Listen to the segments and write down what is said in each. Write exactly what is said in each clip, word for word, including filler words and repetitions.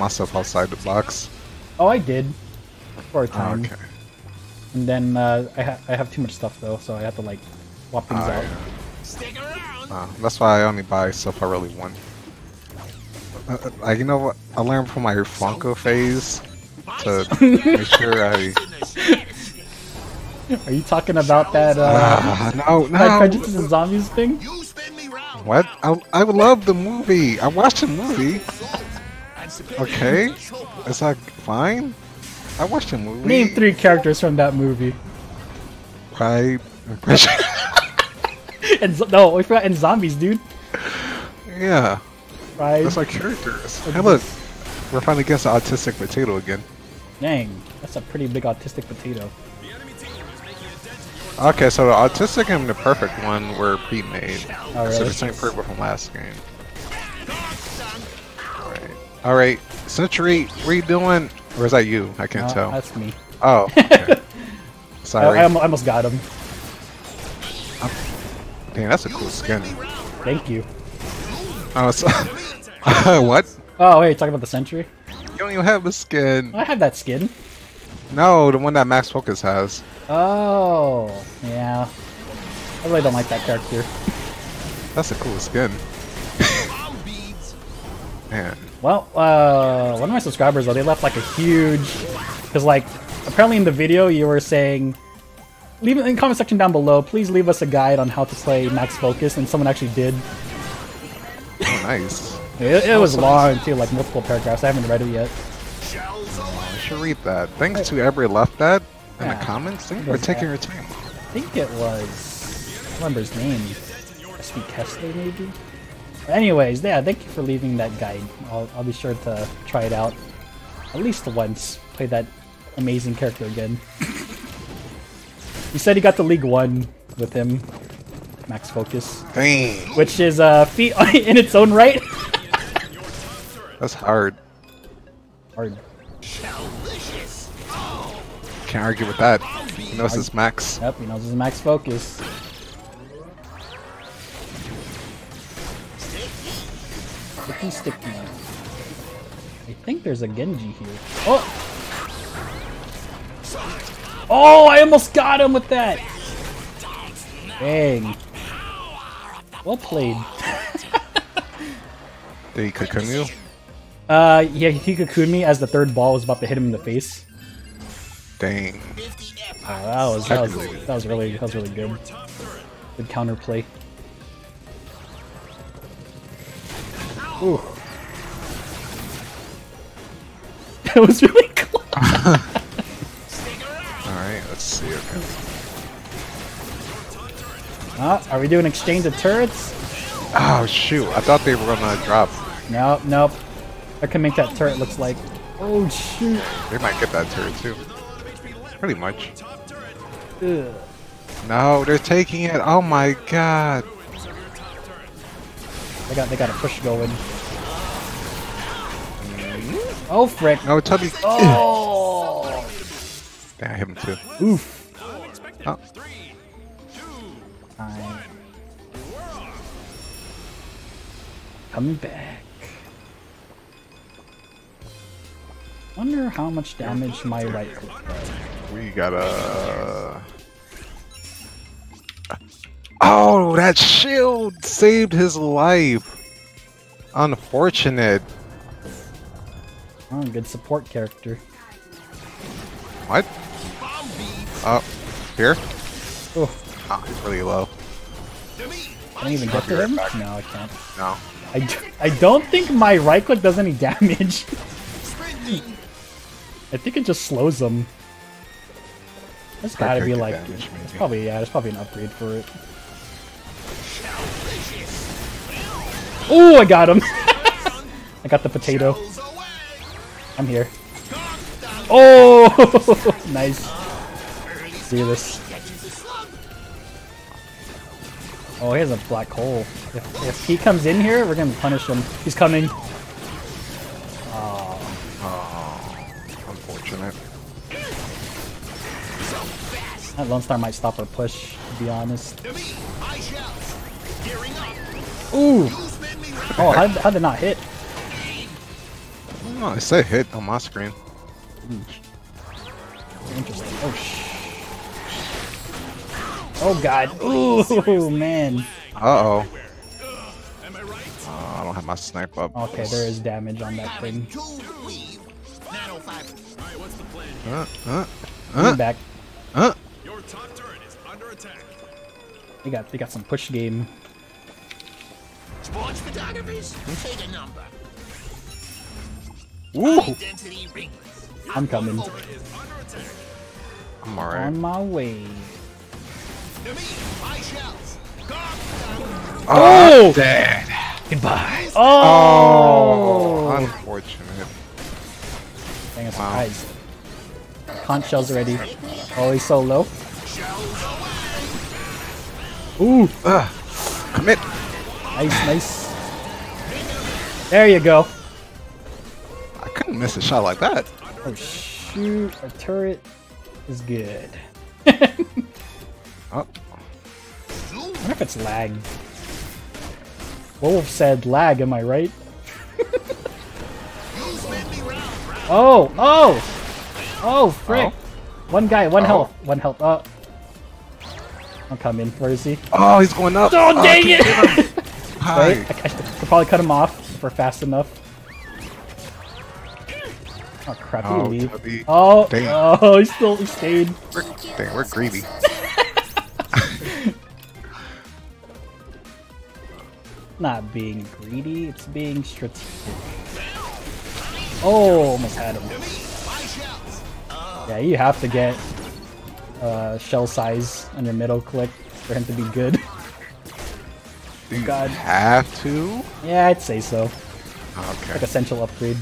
myself outside the box. Oh, I did. For a time. Okay. And then uh, I, ha I have too much stuff though, so I have to like swap things uh, out. Yeah. Stick around. Uh, that's why I only buy stuff I really want. Uh, like, you know what? I learned from my Funko phase to make sure I. Are you talking about that? Uh, uh, no, no. Like Prejudice and Zombies thing? What? I, I love the movie. I watched the movie. Okay, it's like fine. I watched the movie. Name three characters from that movie. Right. and no, we forgot. And zombies, dude. Yeah. Right. That's like characters. Hey, look, we're finally against the autistic potato again. Dang, that's a pretty big autistic potato. Okay, so the autistic and the perfect one were pre-made. Oh, really? So the same purple from last game. Alright. Alright, Century, what are you doing? Or is that you? I can't no, tell. That's me. Oh, okay. Sorry. I, I almost got him. Dang, that's a cool skin. Thank you. Oh, so what? Oh, wait, you're talking about the Sentry? You don't even have a skin. I have that skin. No, the one that Max Focus has. Oh, yeah. I really don't like that character. That's a cool skin. Man. Well, uh, one of my subscribers, though, they left like a huge... Because, like, apparently in the video you were saying... Leave it in the comment section down below. Please leave us a guide on how to play Max Focus, and someone actually did. Oh, nice. It, it was long, too, like multiple paragraphs. I haven't read it yet. I should read that. Thanks to whoever left that in yeah, the comments. Thank you for taking your time. I think it was... I remember his name. S P Kessler, maybe? But anyways, yeah, thank you for leaving that guide. I'll, I'll be sure to try it out at least once. Play that amazing character again. You said he got the League one with him. Max Focus. Dang. Which is a uh, feat in its own right. That's hard. Hard. Can't argue with that. He knows his Max. Yep, he knows his Max Focus. Sticky, sticky. I think there's a Genji here. Oh! Oh, I almost got him with that! Dang. Well played. Did he cocoon you? Uh, yeah, he cocooned me as the third ball was about to hit him in the face. Dang. Wow, that was that was, that was really that was really good. Good counterplay. Ooh. That was really close. All right, let's see. Okay. Uh, are we doing exchange of turrets? Oh shoot! I thought they were gonna drop. Nope, nope. I can make that turret looks like. Oh shoot! They might get that turret too. Pretty much. Ugh. No, they're taking it. Oh my god! They got, they got a push going. Mm-hmm. Oh frick! No, Tubby. Oh! Yeah, I hit him too. Oof! Oh. I'm coming back. Wonder how much damage my right click does. We got a... Oh, that shield saved his life. Unfortunate. Oh, good support character. What? Oh, here? Oh, ah, he's really low. Can I even get to him? Back. No, I can't. No. I, I don't think my right click does any damage. I think it just slows them. There's gotta be like, damage, it's probably yeah, there's probably an upgrade for it. Oh, I got him! I got the potato. I'm here. Oh, nice. Let's do this. Oh, he has a black hole. If, if he comes in here, we're gonna punish him. He's coming. Oh. That Lone Star might stop our push, to be honest. Ooh! Oh, how did that not hit? Oh, it said hit on my screen. Mm. Interesting. Oh sh. Oh god. Ooh man. Uh oh. Uh, I don't have my snipe up. Okay, there is damage on that thing. Uh, uh, uh, back. Uh. Your top turret is under attack. They got they got some push game. Sports photographers, take a number. Woo! I'm coming. I'm alright. On my way. Oh, dad! Goodbye. Oh, oh unfortunate. Dang us, wow. Eyes. Conch shells already. Oh, he's so low. Ooh, uh, commit. Nice, nice. There you go. I couldn't miss a shot like that. Oh shoot! A turret is good. Oh. I wonder if it's lag. Wolf said lag, am I right? Oh! Oh! Oh, frick! Oh. One guy, one oh. health, one health. Oh. I'm coming. Where is he? Oh, he's going up! Oh, dang uh, it! Hi. Wait, I, I could probably cut him off if we're fast enough. Oh, crap, he oh, leave. Oh, dang. Oh, he's still he stayed. We're, dang, we're greedy. Not being greedy, it's being strategic. Oh, almost had him. Yeah, you have to get uh, shell size on your middle click for him to be good. Do you God. have to? Yeah, I'd say so. Okay. Like essential upgrade.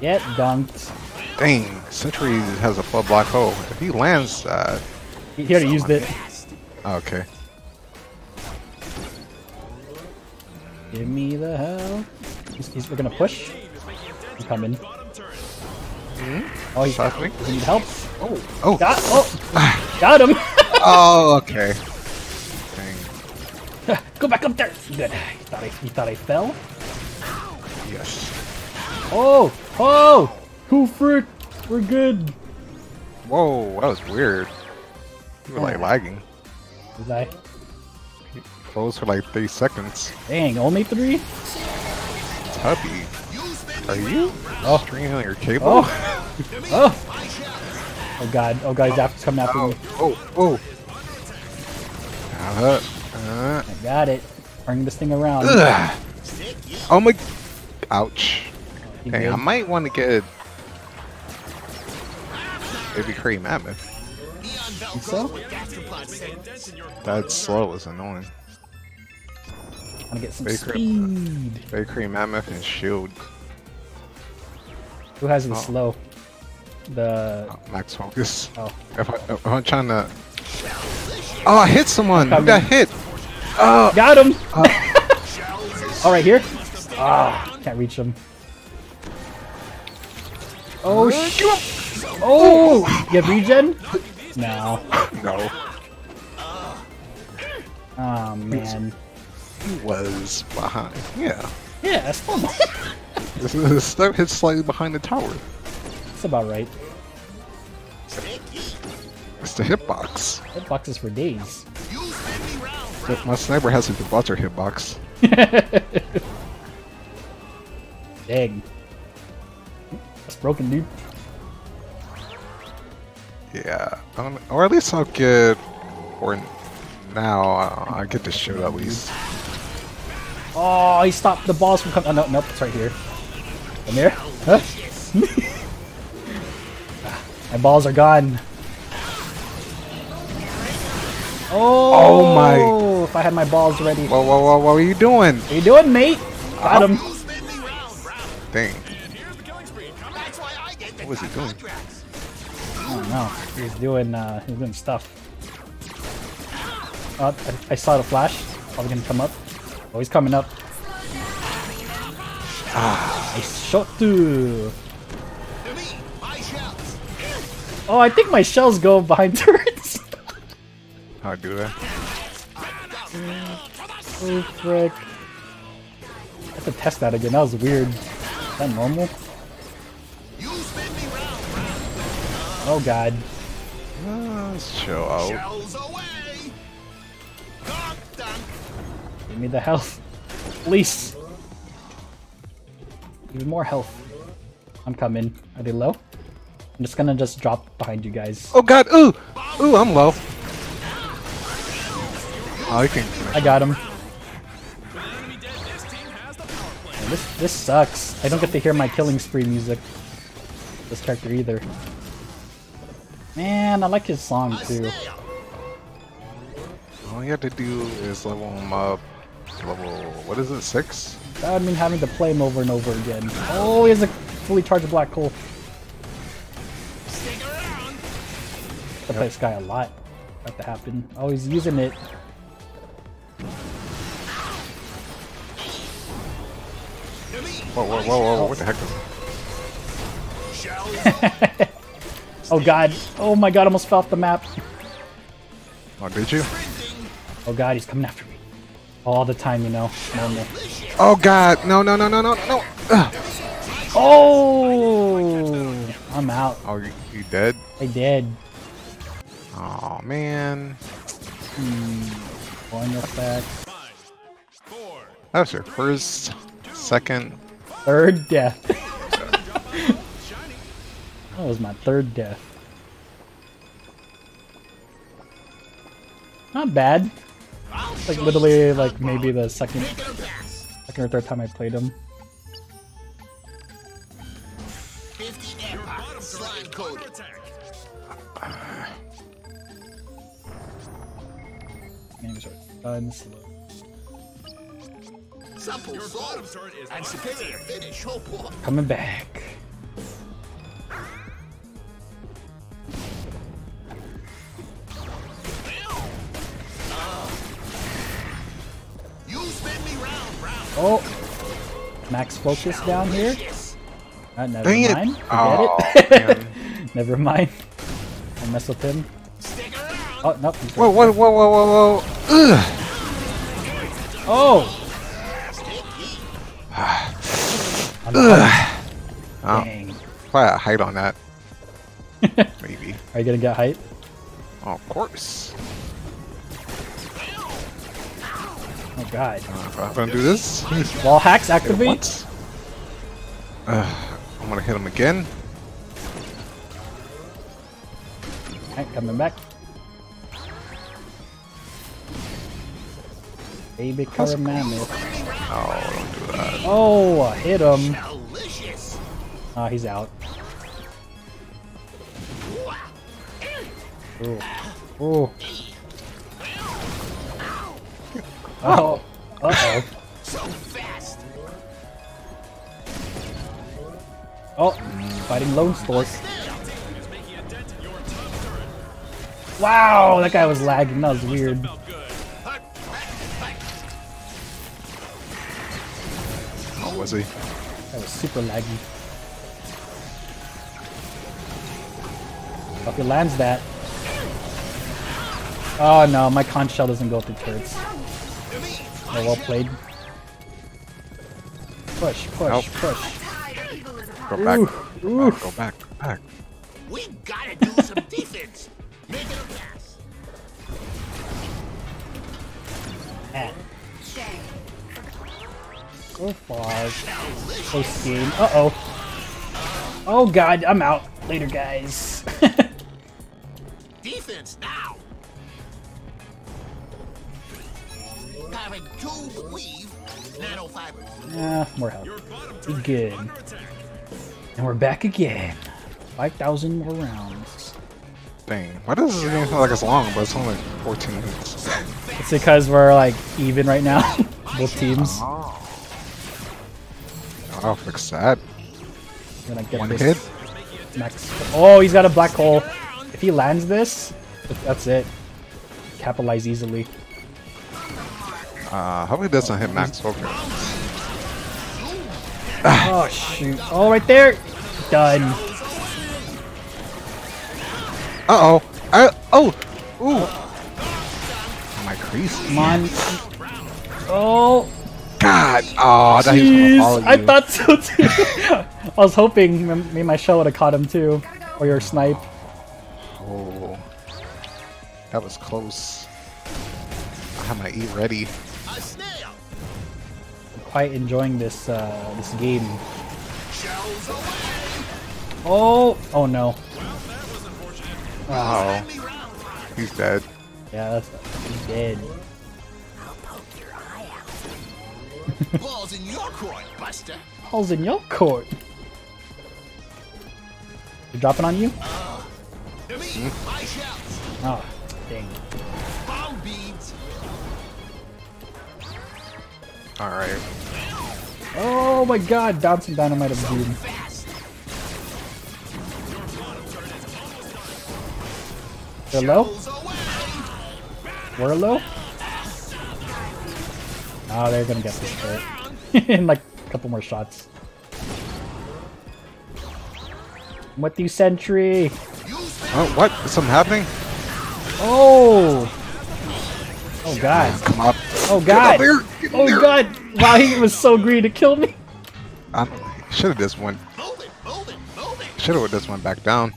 Get dunked. Dang, Sentry has a full black hole. If he lands, uh, he, he already someone. used it. Okay. Give me the hell. He's, he's, we're gonna push. I'm coming. Mm-hmm. Oh, he's helping. He needs help. Oh, oh, got, oh. got him. Oh, okay. Dang. Go back up there. Good. You thought I, you thought I fell? Yes. Oh, oh, who frick? We're good. Whoa, that was weird. You were like lagging. Did I? It froze for like three seconds. Dang, only three? Tubby, are you oh. streaming on your cable? Oh. oh! Oh god, oh god, he's oh. after coming after oh. me. Oh, oh! Uh, uh. I got it. Bring this thing around. Ugh. Oh my... Ouch. You Dang, good? I might want to get... Maybe create Mammoth. Think so? That slow is annoying. I'm gonna get some Baker, speed. Bakery Mammoth and Shield. Who has the oh. slow? The oh, Max Focus. Oh. If, I, if I'm trying to. Oh, I hit someone. I got hit. Oh, got him. Oh. All right, here. Ah, oh, can't reach him. Oh shit! Oh, you have regen? No. No. Oh man. He was behind. Yeah. Yeah, that's normal. His step hits slightly behind the tower. That's about right. It's the hitbox. Hitbox is for days. If my sniper has a debugger hitbox. Dang. That's broken, dude. Yeah, um, or at least I'll get, or now uh, I get to shoot at least. Oh, he stopped the balls from coming. Oh, no, nope, it's right here. Come here. Huh? My balls are gone. Oh, oh my! If I had my balls ready. Whoa, whoa, whoa! What are you doing? What are you doing, mate? Got him. Dang. What was he doing? Oh no, he's doing uh, he's doing stuff. Oh, I, I saw the flash. Probably gonna come up. Oh, he's coming up. Ah, I shot too. Oh, I think my shells go behind turrets. How do that? Oh frick! have to test that again. That was weird. Is that normal? Oh god. Uh, show out. Give me the health. Please. Even more health. I'm coming. Are they low? I'm just gonna just drop behind you guys. Oh god, ooh! Ooh, I'm low. Oh, you can... I got him. Man, this this sucks. I don't get to hear my killing spree music. This character either. Man, I like his song too. All you have to do is level him up. Level, what is it, six? That would mean having to play him over and over again. Oh, he has a fully charged black hole. I play this guy a lot. That to happen. Oh, he's using it. Whoa, whoa, whoa, whoa! What the heck is that? Oh god! Oh my god! I almost fell off the map. Oh, did you? Oh god! He's coming after me. All the time, you know. Normal. Oh god! No! No! No! No! No! No! Ugh. Oh! I'm out. Oh, you, you dead? I did. Oh man. Hmm. One effect. That was your first, second, third death. That was my third death. Not bad. Like literally, like maybe the second, second or third time I played him. Guns. Coming back. Oh, max focus down here. Uh, never Dang mind. It. Oh, it? Never mind. I'll mess with him. Oh no! Whoa! Whoa! Whoa! Whoa! Whoa! Whoa! Ugh. Oh! Ugh. Oh. Dang. Probably a height on that. Maybe. Are you gonna get height? Oh, of course. Oh god. Uh, I'm gonna do this. Wall hacks activate. Uh, I'm gonna hit him again. Alright, coming back. Baby Caramammoth. Oh, don't do that. Oh, I hit him. Ah, oh, he's out. Ooh. Ooh. Oh. Uh oh. Oh, fighting Lone Stork. Wow, that guy was lagging. That was weird. Was he? That was super laggy. If he lands that. Oh no, my conch shell doesn't go through turrets. Oh, well played. Push, push, nope. push. Go back. Oof, go back. Go back. Go back. We gotta do some defense. Make it a pass. And. Oh, close game. Uh oh. Oh god, I'm out. Later, guys. Defense now. Yeah, more health. Be good. And we're back again. Five thousand more rounds. Dang. Why does this game feel like it's long, but it's only fourteen minutes? It's because we're like even right now. Both teams. Oh. I'll fix that. I'm gonna get One this hit. Max. Oh, he's got a black hole. If he lands this, that's it. Capitalize easily. Uh, hopefully it doesn't oh, hit max focus. Oh, shoot. Oh, right there. Done. Uh-oh. Uh, oh. Ooh. Oh, my crease. Come on. Oh. God! Oh, that Jeez, he was gonna follow you. I thought so too. I was hoping me and my shell would have caught him too, or your snipe. Oh, that was close. I have my E ready. I'm quite enjoying this uh, this game. Oh! Oh no! Oh, he's dead. Yeah, that's he's dead. Balls in your court, Buster. Balls in your court. They're dropping on you? Uh, to me, mm. my shells. Oh, dang. Bomb beads. All right. Oh my God, bouncing dynamite of dude. They're low. We're low. Oh, they're gonna get this shit. In like a couple more shots. What the sentry? Oh, what? Is something happening? Oh! Oh God! Come up! Oh God! Get up there. Get oh there. God! Wow, he was so greedy to kill me. I should have just went. Should have just went back down.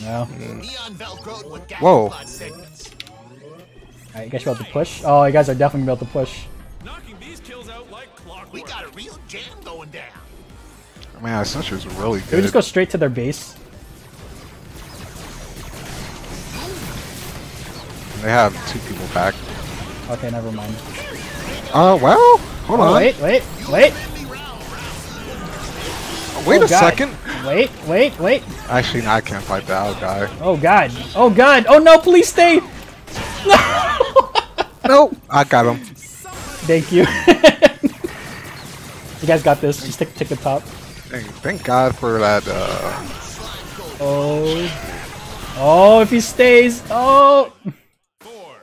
No. Mm. Whoa! Alright, you guys are about to push? Oh, you guys are definitely about to push. Knocking these kills out like clockwork. We got a real jam going down. I mean, Sentry is really good. Can we just go straight to their base? They have two people back. Okay, never mind. Uh, well, hold oh, on. Wait, wait, wait. Oh, wait oh, a God. second. Wait, wait, wait. Actually, no, I can't fight that. I'll die. Oh, God. Oh, God. Oh, no, please stay. No. Nope, I got him. Thank you. You guys got this. Just take, take the top. Thank, thank God for that. Uh... Oh, oh! If he stays, oh! Four,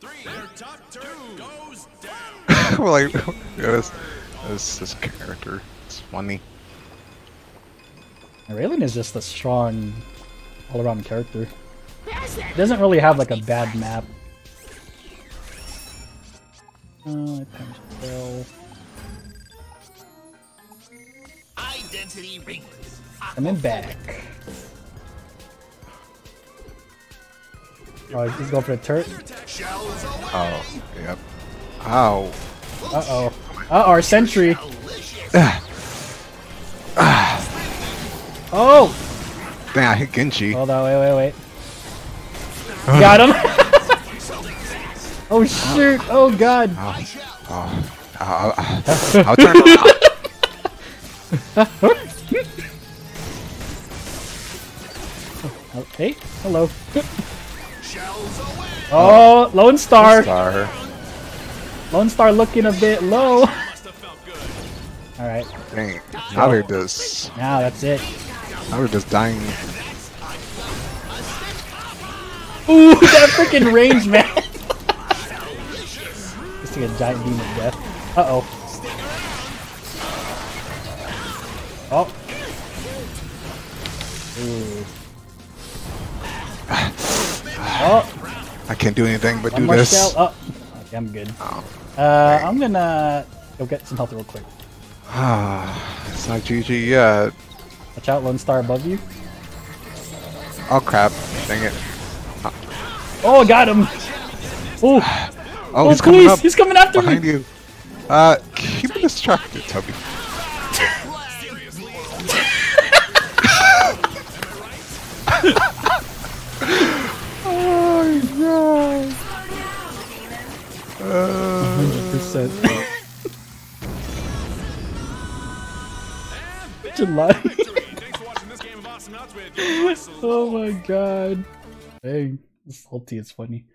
three, top two goes down. We're like, yeah, this, this, this character, it's funny. Raylan is just a strong, all-around character. It doesn't really have like a bad map. Oh, I Identity rings. Coming back. Oh, he's going for the turret. Oh, yep. Ow. Uh oh. Uh oh, our sentry. Oh. Damn, I hit Genji. Hold on, wait, wait, wait. Got him. Oh shoot! Oh, oh God! Oh, oh, oh, oh. I'll turn around. Okay. Hello. Oh, Lone Star. Star. Lone Star looking a bit low. All right. Dang. Now they're just. Now that's it. Now we're just dying. Ooh, that freaking range, man. A giant beam of death. Uh oh. Oh. Ooh. Oh. I can't do anything but One do more this. Shell. Oh. Okay, I'm good. Oh, uh, I'm gonna go get some health real quick. Ah, it's not G G yet. Watch out, Lone Star above you. Oh crap! Dang it. Oh, oh got him. Oh. Oh, oh he's please! Coming up he's coming after behind me! You. Uh, keep it distracted, Toby. Oh my God! one hundred percent. July. Oh my God! Dang, this ulti is funny.